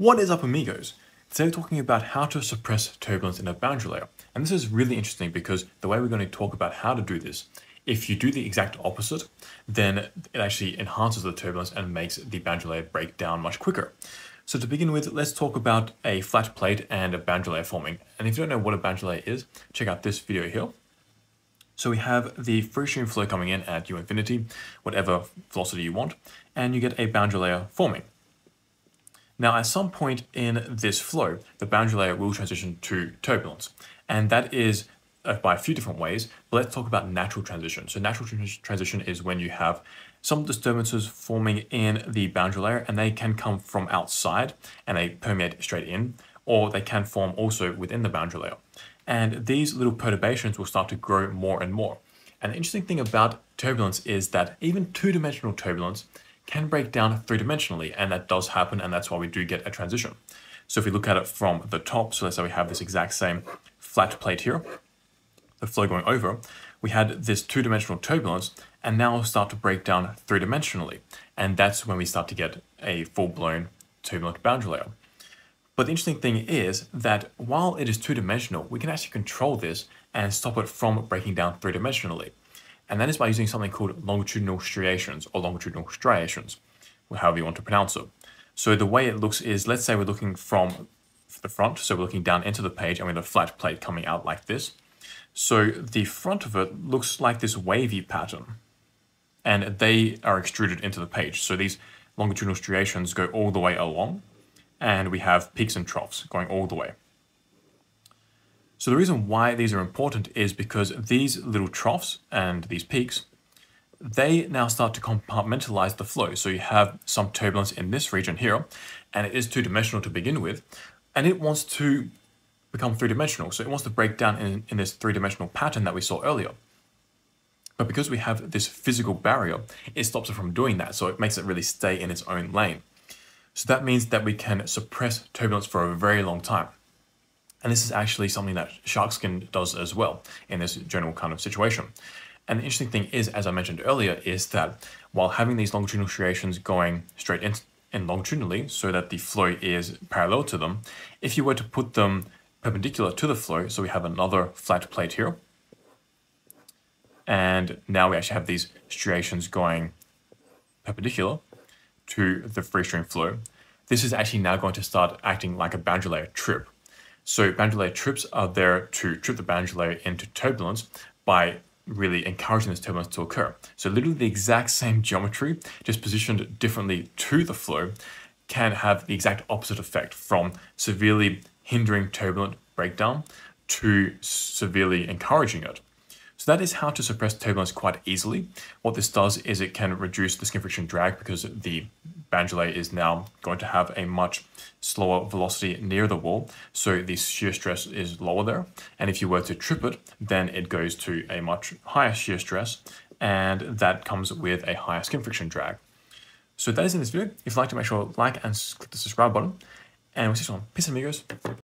What is up, amigos? Today we're talking about how to suppress turbulence in a boundary layer. And this is really interesting because the way we're going to talk about how to do this, if you do the exact opposite, then it actually enhances the turbulence and makes the boundary layer break down much quicker. So to begin with, let's talk about a flat plate and a boundary layer forming. And if you don't know what a boundary layer is, check out this video here. So we have the free stream flow coming in at u infinity, whatever velocity you want, and you get a boundary layer forming. Now, at some point in this flow, the boundary layer will transition to turbulence, and that is by a few different ways, but let's talk about natural transition. So natural transition is when you have some disturbances forming in the boundary layer, and they can come from outside and they permeate straight in, or they can form also within the boundary layer. And these little perturbations will start to grow more and more. And the interesting thing about turbulence is that even two-dimensional turbulence can break down three-dimensionally, and that does happen, and that's why we do get a transition. So if we look at it from the top, so let's say we have this exact same flat plate here, the flow going over, we had this two-dimensional turbulence, and now we'll start to break down three-dimensionally, and that's when we start to get a full-blown turbulent boundary layer. But the interesting thing is that while it is two-dimensional, we can actually control this and stop it from breaking down three-dimensionally. And that is by using something called longitudinal striations, or longitudinal striations, or however you want to pronounce it. So the way it looks is, let's say we're looking from the front, so we're looking down into the page and we have a flat plate coming out like this. So the front of it looks like this wavy pattern, and they are extruded into the page. So these longitudinal striations go all the way along, and we have peaks and troughs going all the way. So the reason why these are important is because these little troughs and these peaks, they now start to compartmentalize the flow. So you have some turbulence in this region here, and it is two-dimensional to begin with, and it wants to become three-dimensional. So it wants to break down in this three-dimensional pattern that we saw earlier. But because we have this physical barrier, it stops it from doing that. So it makes it really stay in its own lane. So that means that we can suppress turbulence for a very long time. And this is actually something that Sharkskin does as well in this general kind of situation. And the interesting thing is, as I mentioned earlier, is that while having these longitudinal striations going straight in and longitudinally so that the flow is parallel to them, if you were to put them perpendicular to the flow, so we have another flat plate here, and now we actually have these striations going perpendicular to the free stream flow, this is actually now going to start acting like a boundary layer trip. So boundary layer trips are there to trip the boundary layer into turbulence by really encouraging this turbulence to occur. So literally the exact same geometry, just positioned differently to the flow, can have the exact opposite effect, from severely hindering turbulent breakdown to severely encouraging it. So that is how to suppress turbulence quite easily. What this does is it can reduce the skin friction drag, because the boundary layer is now going to have a much slower velocity near the wall, so the shear stress is lower there, and if you were to trip it, then it goes to a much higher shear stress, and that comes with a higher skin friction drag. So that is in this video. If you'd like to, make sure to like and click the subscribe button, and we'll see you soon. Peace, amigos.